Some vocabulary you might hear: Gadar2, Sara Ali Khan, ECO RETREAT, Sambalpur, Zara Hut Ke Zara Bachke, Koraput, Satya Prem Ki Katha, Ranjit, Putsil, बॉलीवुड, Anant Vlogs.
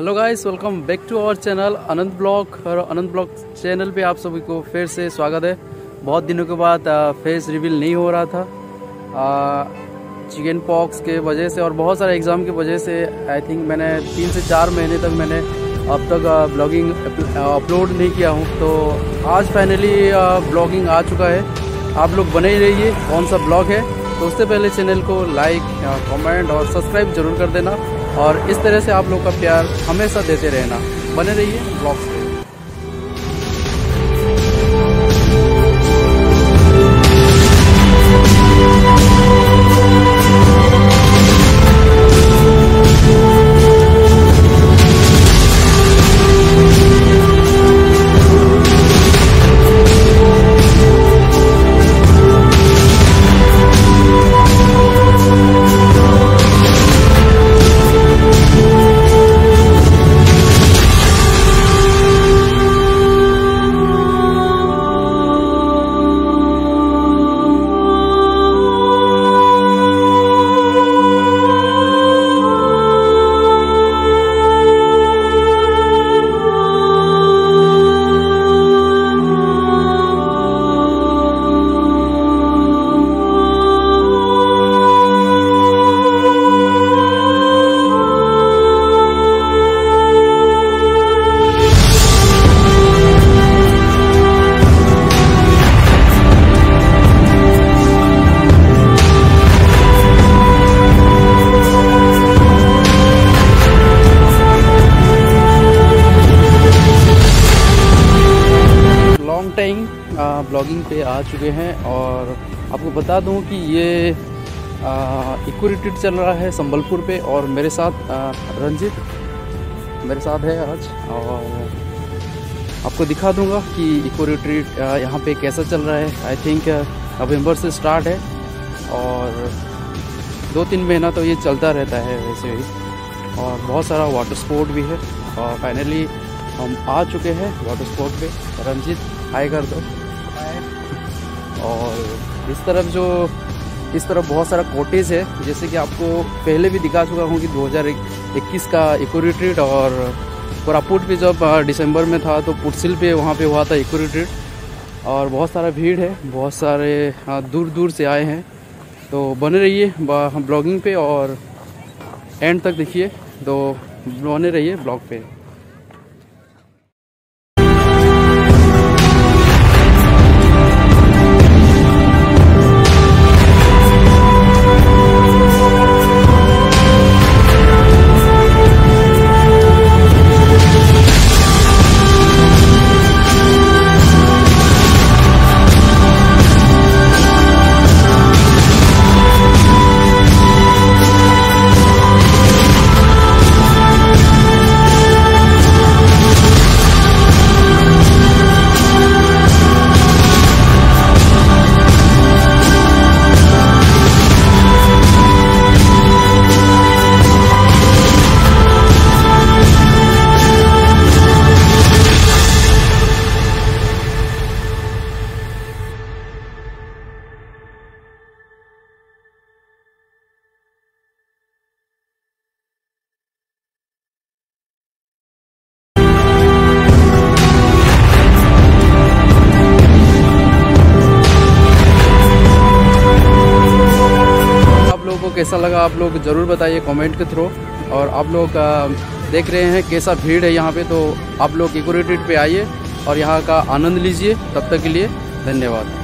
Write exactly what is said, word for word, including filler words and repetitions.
Hello guys, welcome back to our channel Anant blog. और Anant blog channel पे आप सभी को फिर से स्वागत है। बहुत दिनों के बाद फेस रिवील नहीं हो रहा था चिकन पॉक्स के वजह से और बहुत सारे एग्ज़ाम की वजह से। आई थिंक मैंने तीन से चार महीने तक मैंने अब तक ब्लॉगिंग अपलोड नहीं किया हूँ। तो आज फाइनली ब्लॉगिंग आ चुका है। आप लोग बने ही रहिए कौन सा ब्लॉग है। तो उससे पहले चैनल को लाइक, कॉमेंट और सब्सक्राइब जरूर कर देना और इस तरह से आप लोग का प्यार हमेशा देते रहना। बने रहिए ब्लॉग्स पे। ब्लॉगिंग पे आ चुके हैं और आपको बता दूं कि ये इको रिट्रीट चल रहा है संबलपुर पे और मेरे साथ आ, रंजित मेरे साथ है आज। और आपको दिखा दूंगा कि इको रिट्रीट यहाँ पे कैसा चल रहा है। आई थिंक नवंबर से स्टार्ट है और दो तीन महीना तो ये चलता रहता है वैसे ही। और बहुत सारा वाटर स्पोर्ट भी है और फाइनली हम आ चुके हैं वाटर स्पोर्ट पे। रंजित हाई कर दो। और इस तरफ जो इस तरफ बहुत सारा कोटेज है, जैसे कि आपको पहले भी दिखा चुका हूँ कि दो हज़ार इक्कीस का इको रिट्रीट और कोरापुट भी जब दिसंबर में था तो पुटसिल पे वहाँ पे हुआ था इको रिट्रीट। और बहुत सारा भीड़ है, बहुत सारे दूर दूर से आए हैं। तो बने रहिए ब्लॉगिंग पे और एंड तक देखिए। तो बने रहिए ब्लॉग पे। कैसा लगा आप लोग ज़रूर बताइए कमेंट के थ्रू। और आप लोग देख रहे हैं कैसा भीड़ है यहाँ पे। तो आप लोग इको रिट्रीट पे आइए और यहाँ का आनंद लीजिए। तब तक के लिए धन्यवाद।